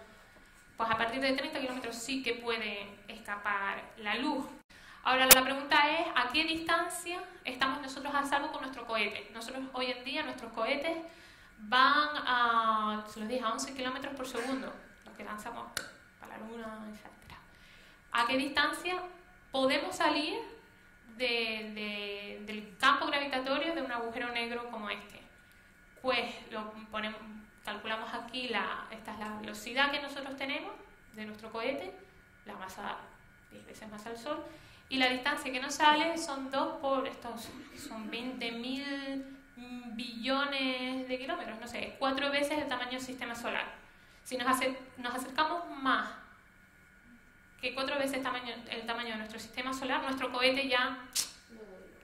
pues a partir de treinta kilómetros sí que puede escapar la luz. Ahora la pregunta es, ¿a qué distancia estamos nosotros a salvo con nuestro cohete? Nosotros hoy en día, nuestros cohetes van a, se los dije, a once kilómetros por segundo, los que lanzamos para la Luna, etcétera. ¿A qué distancia podemos salir de, de, del campo gravitatorio de un agujero negro como este? Pues lo ponemos, calculamos aquí, la, esta es la velocidad que nosotros tenemos de nuestro cohete, la masa, diez veces más al Sol, y la distancia que nos sale son dos por estos son veinte mil billones de kilómetros, no sé, cuatro veces el tamaño del sistema solar. Si nos, hace, nos acercamos más que cuatro veces el tamaño, el tamaño de nuestro sistema solar, nuestro cohete ya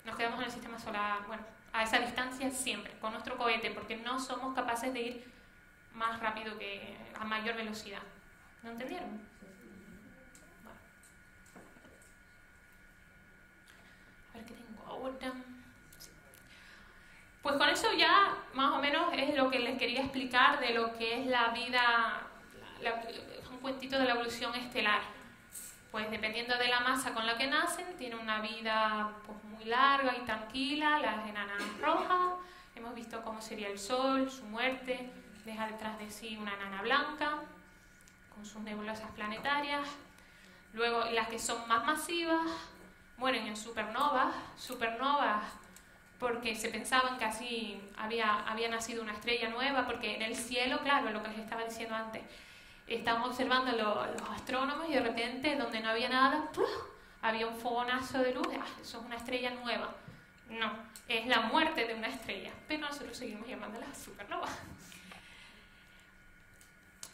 nos quedamos en el sistema solar, bueno, a esa distancia siempre, con nuestro cohete, porque no somos capaces de ir más rápido que a mayor velocidad. ¿No entendieron? Bueno. A ver qué tengo ahora. Pues con eso ya más o menos es lo que les quería explicar de lo que es la vida, la, la, un cuentito de la evolución estelar. Pues dependiendo de la masa con la que nacen, tienen una vida pues, muy larga y tranquila, las enanas rojas, hemos visto cómo sería el Sol, su muerte, deja detrás de sí una enana blanca, con sus nebulosas planetarias, luego las que son más masivas, mueren en supernovas, supernovas porque se pensaban que así había, había nacido una estrella nueva, porque en el cielo, claro, lo que les estaba diciendo antes, estamos observando lo, los astrónomos y de repente, donde no había nada, ¡puf!, había un fogonazo de luz. ¡Ah, eso es una estrella nueva! No, es la muerte de una estrella, pero nosotros seguimos llamándolas supernovas.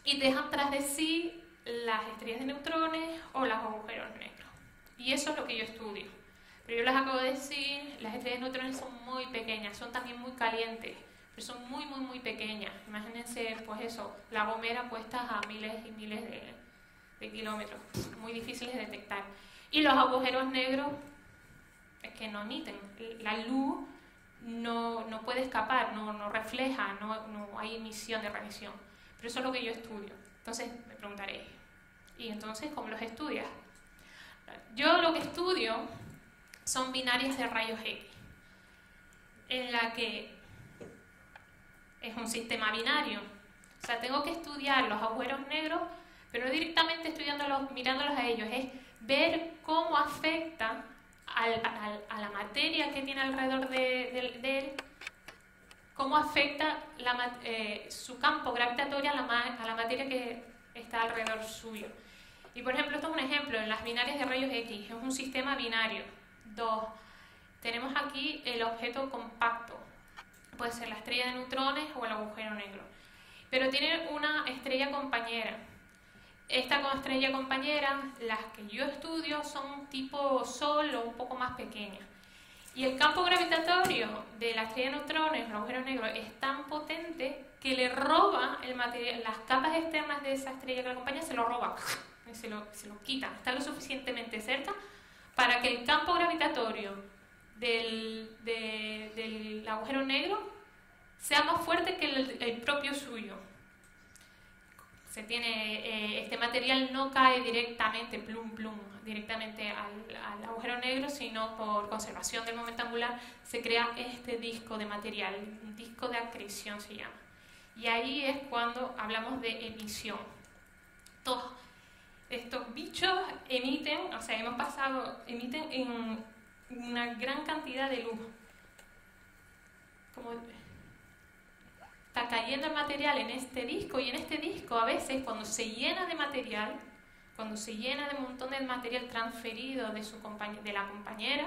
Y dejan tras de sí las estrellas de neutrones o los agujeros negros. Y eso es lo que yo estudio. Pero yo les acabo de decir, las estrellas de neutrones son muy pequeñas, son también muy calientes. Pero son muy, muy, muy pequeñas. Imagínense, pues eso, la Gomera puestas a miles y miles de, de kilómetros. Muy difíciles de detectar. Y los agujeros negros es que no emiten. La luz no, no puede escapar, no, no refleja, no, no hay emisión de radiación. Pero eso es lo que yo estudio. Entonces, me preguntaré, ¿y entonces cómo los estudias? Yo lo que estudio son binarias de rayos X, en la que es un sistema binario, o sea, tengo que estudiar los agujeros negros, pero no directamente estudiándolos, mirándolos a ellos, es ver cómo afecta al, al, a la materia que tiene alrededor de, de, de él, cómo afecta la, eh, su campo gravitatorio a la, a la materia que está alrededor suyo. Y por ejemplo, esto es un ejemplo, en las binarias de rayos X, es un sistema binario. Dos, tenemos aquí el objeto compacto, puede ser la estrella de neutrones o el agujero negro. Pero tienen una estrella compañera. Esta estrella compañera, las que yo estudio, son tipo Sol o un poco más pequeñas. Y el campo gravitatorio de la estrella de neutrones o el agujero negro es tan potente que le roba el material, las capas externas de esa estrella que la acompaña, se lo roba, se lo, se lo quita. Está lo suficientemente cerca para que el campo gravitatorio Del, de, del agujero negro sea más fuerte que el, el propio suyo. Se tiene, eh, este material no cae directamente, plum plum, directamente al, al agujero negro, sino por conservación del momento angular se crea este disco de material, un disco de acreción se llama. Y ahí es cuando hablamos de emisión. Todos estos bichos emiten, o sea, hemos pasado, emiten en una gran cantidad de luz. Como está cayendo el material en este disco, y en este disco a veces cuando se llena de material, cuando se llena de un montón de material transferido de, su compañ de la compañera,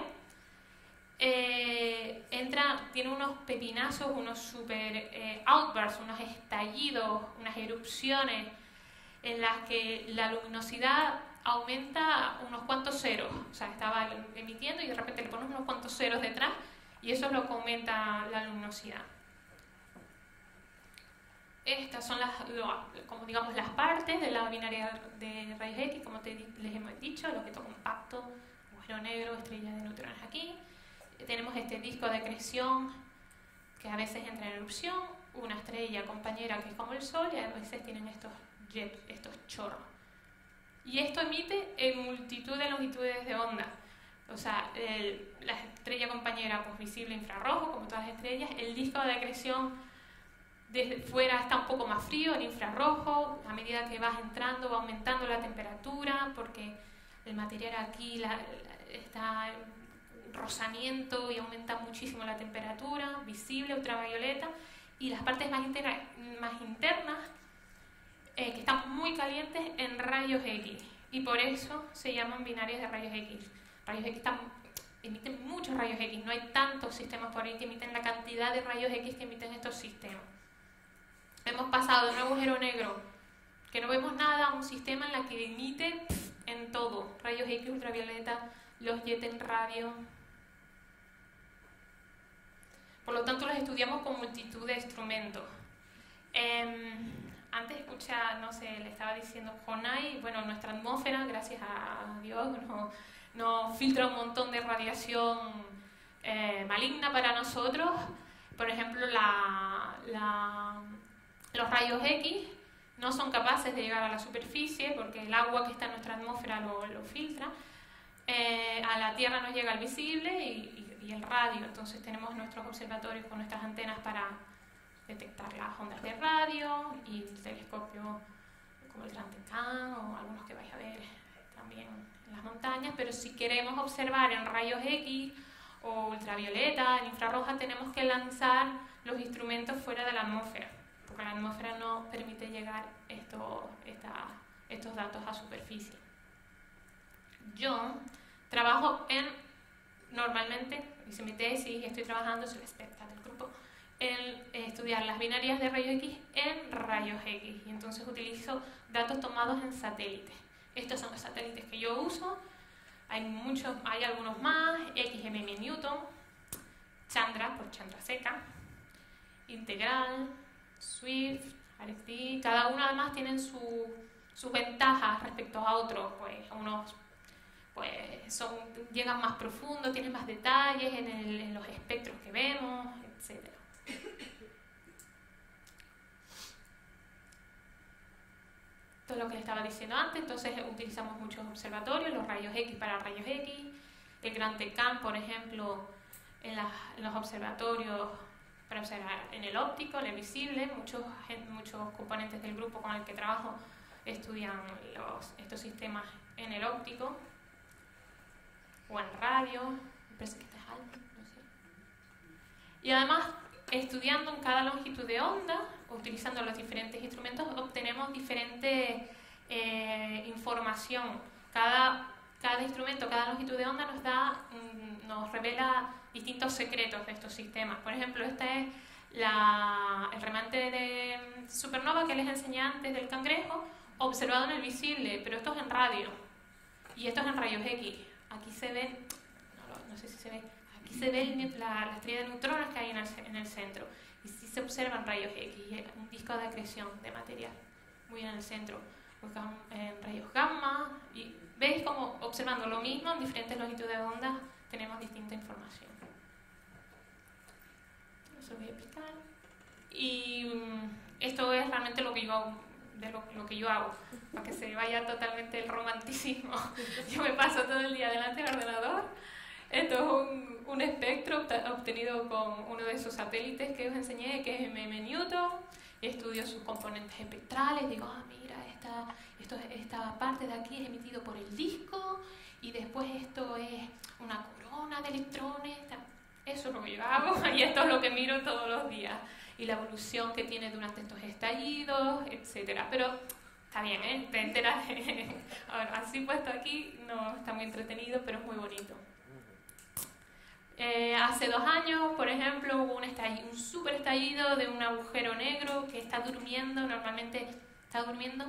eh, entra, tiene unos pepinazos, unos super eh, outbursts, unos estallidos, unas erupciones en las que la luminosidad aumenta unos cuantos ceros. O sea, estaba emitiendo y de repente le pones unos cuantos ceros detrás y eso es lo que aumenta la luminosidad. Estas son las, como digamos, las partes de la binaria de rayos X, como te, les hemos dicho, lo que toca un pacto, agujero negro, estrellas de neutrones aquí. Tenemos este disco de acreción que a veces entra en erupción, una estrella compañera que es como el Sol y a veces tienen estos jets, estos chorros. Y esto emite en multitud de longitudes de onda. O sea, el, la estrella compañera pues, visible infrarrojo, como todas las estrellas, el disco de acreción desde fuera está un poco más frío, el infrarrojo, a medida que vas entrando va aumentando la temperatura porque el material aquí la, la, está en rozamiento y aumenta muchísimo la temperatura, visible, ultravioleta, y las partes más, interna, más internas eh, que están muy calientes en rayos X y por eso se llaman binarias de rayos X. Rayos X están, emiten muchos rayos X, no hay tantos sistemas por ahí que emiten la cantidad de rayos X que emiten estos sistemas. Hemos pasado de un agujero negro que no vemos nada a un sistema en el que emite pff, en todo, rayos X, ultravioleta, los jets en radio. Por lo tanto, los estudiamos con multitud de instrumentos. Eh, antes escucha, no sé, le estaba diciendo Jonai, bueno, nuestra atmósfera, gracias a Dios, no, no filtra un montón de radiación eh, maligna para nosotros. Por ejemplo, la... la los rayos X no son capaces de llegar a la superficie porque el agua que está en nuestra atmósfera lo, lo filtra. Eh, a la Tierra nos llega el visible y, y, y el radio. Entonces tenemos nuestros observatorios con nuestras antenas para detectar las ondas de radio y el telescopio como el Trantecán o algunos que vais a ver también en las montañas. Pero si queremos observar en rayos X o ultravioleta, en infrarroja, tenemos que lanzar los instrumentos fuera de la atmósfera, porque la atmósfera no permite llegar esto, esta, estos datos a superficie. Yo trabajo en, normalmente, hice mi tesis y estoy trabajando, soy la experta del grupo, en estudiar las binarias de rayos X en rayos X. Y entonces utilizo datos tomados en satélites. Estos son los satélites que yo uso. Hay muchos, hay algunos más, X M M Newton, Chandra, por Chandrasekhar, Integral, Swift, Ariel, cada uno además tienen sus su ventajas respecto a otros, pues unos pues son, llegan más profundo, tienen más detalles en, el, en los espectros que vemos, etcétera. Esto es lo que les estaba diciendo antes, entonces utilizamos muchos observatorios, los rayos X para rayos X, el Trantecán, por ejemplo, en, las, en los observatorios para observar en el óptico, en el visible, muchos, muchos componentes del grupo con el que trabajo estudian los, estos sistemas en el óptico o en radio, me parece que está alto, no sé. Y además, estudiando en cada longitud de onda, utilizando los diferentes instrumentos, obtenemos diferente eh, información. Cada, cada instrumento, cada longitud de onda nos da, nos revela distintos secretos de estos sistemas. Por ejemplo, este es la, el remate de supernova que les enseñé antes del cangrejo, observado en el visible, pero esto es en radio. Y esto es en rayos X. Aquí se ve, no, no sé si se ve, aquí se ve el, la, la estrella de neutrones que hay en el, en el centro. Y sí se observan rayos X, un disco de acreción de material, muy en el centro. En rayos gamma, y veis como observando lo mismo en diferentes longitudes de ondas tenemos distinta información. Entonces voy a explicar. Y esto es realmente lo que yo hago, de lo, lo que yo hago, para que se vaya totalmente el romanticismo. Yo me paso todo el día delante del ordenador. Esto es un, un espectro obtenido con uno de esos satélites que os enseñé, que es M M Newton. Estudio sus componentes espectrales, digo, ah, mira, esta, esto, esta parte de aquí es emitido por el disco y después esto es una corona de electrones. Eso es lo que yo hago y esto es lo que miro todos los días. Y la evolución que tiene durante estos estallidos, etcétera. Pero está bien, ¿eh? Te enteras. Ahora, así puesto aquí, no está muy entretenido, pero es muy bonito. Eh, hace dos años, por ejemplo, hubo un, estallido, un super estallido de un agujero negro que está durmiendo, normalmente está durmiendo,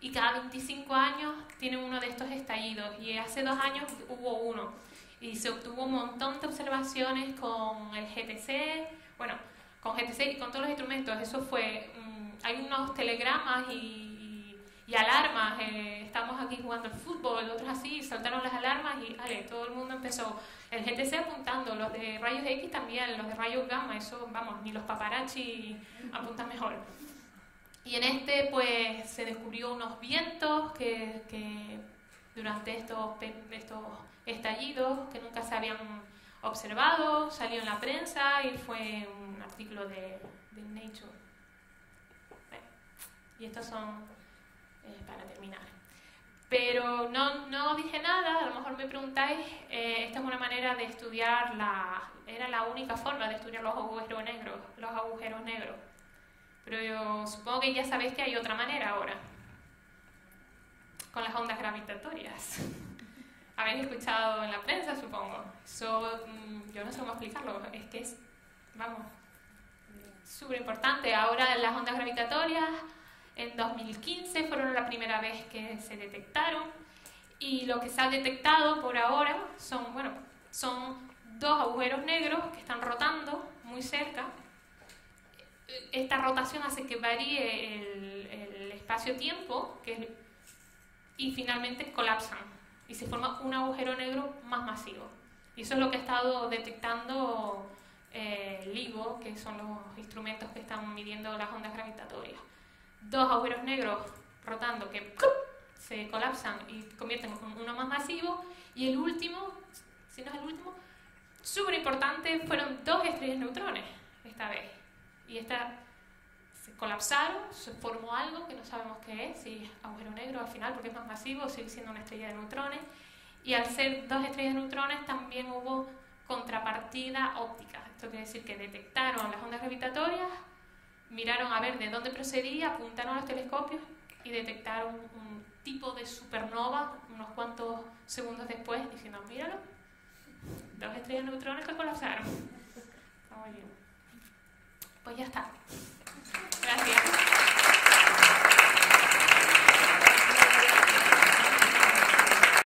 y cada veinticinco años tiene uno de estos estallidos, y hace dos años hubo uno. Y se obtuvo un montón de observaciones con el G T C, bueno, con G T C y con todos los instrumentos. Eso fue, um, hay unos telegramas y, y alarmas, eh, estamos aquí jugando al fútbol, otros así, saltaron las alarmas y ale, todo el mundo empezó. El G T C apuntando, los de rayos X también, los de rayos gamma, eso, vamos, ni los paparazzi apuntan mejor. Y en este, pues, se descubrió unos vientos que, que durante estos, estos estallidos que nunca se habían observado, salió en la prensa y fue un artículo de, de Nature. Bueno, y estos son eh, para terminar. Pero no, no dije nada, a lo mejor me preguntáis, eh, esta es una manera de estudiar, la, era la única forma de estudiar los agujeros negros, los agujeros negros. Pero yo supongo que ya sabéis que hay otra manera ahora, con las ondas gravitatorias. Habéis escuchado en la prensa, supongo. So, yo no sé cómo explicarlo, es que es, vamos, súper importante. Ahora las ondas gravitatorias en dos mil quince fueron la primera vez que se detectaron, y lo que se ha detectado por ahora son, bueno, son dos agujeros negros que están rotando muy cerca. Esta rotación hace que varíe el, el espacio-tiempo y finalmente colapsan y se forma un agujero negro más masivo. Y eso es lo que ha estado detectando eh, LIGO, que son los instrumentos que están midiendo las ondas gravitatorias. Dos agujeros negros rotando que ¡pum! Se colapsan y convierten en uno más masivo. Y el último, si no es el último, súper importante, fueron dos estrellas neutrones esta vez. Y esta, se colapsaron, se formó algo que no sabemos qué es, si es agujero negro al final, porque es más masivo, sigue siendo una estrella de neutrones. Y al ser dos estrellas de neutrones también hubo contrapartida óptica. Esto quiere decir que detectaron las ondas gravitatorias, miraron a ver de dónde procedía, apuntaron a los telescopios y detectaron un tipo de supernova unos cuantos segundos después, diciendo, míralo, dos estrellas de neutrones que colapsaron. Está muy bien. Pues ya está.